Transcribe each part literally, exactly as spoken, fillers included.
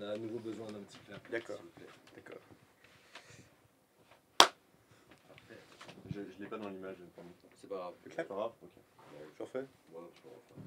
on a à nouveau besoin d'un petit clap. D'accord. S'il vous plaît. D'accord. Parfait. Je ne l'ai pas dans l'image. C'est pas grave. Le clap ? C'est pas grave, ok. Je refais ? Voilà, je peux refaire.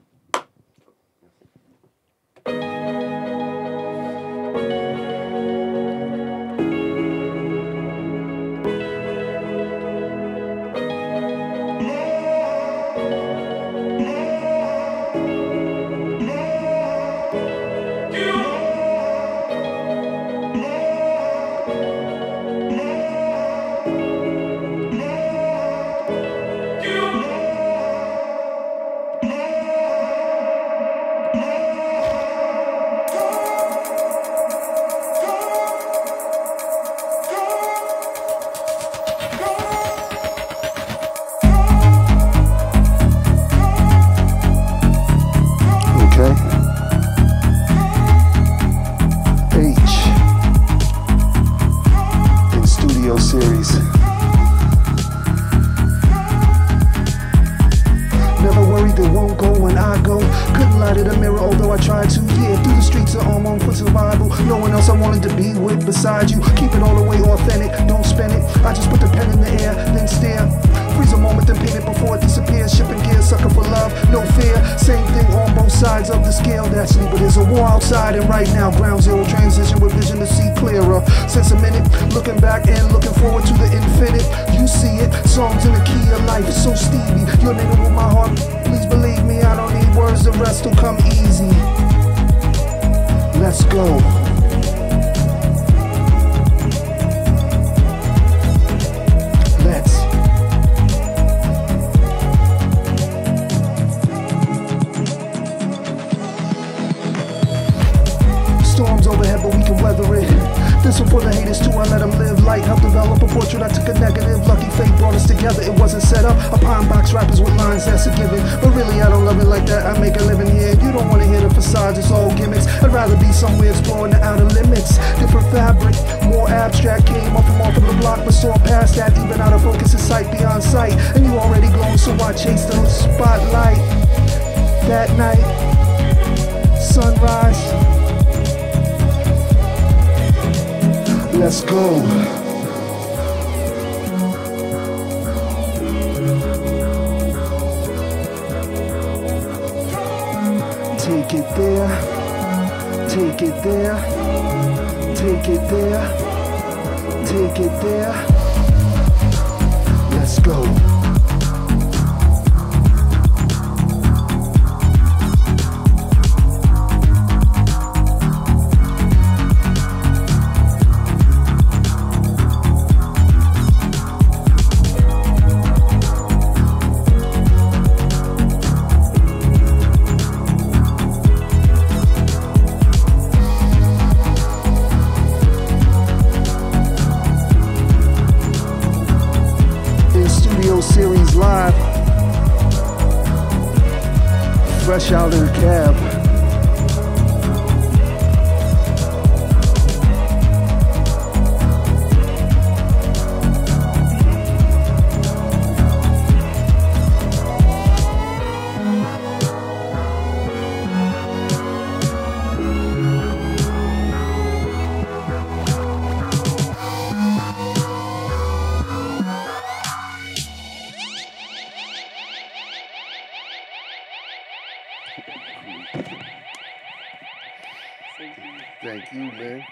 Thank you, man.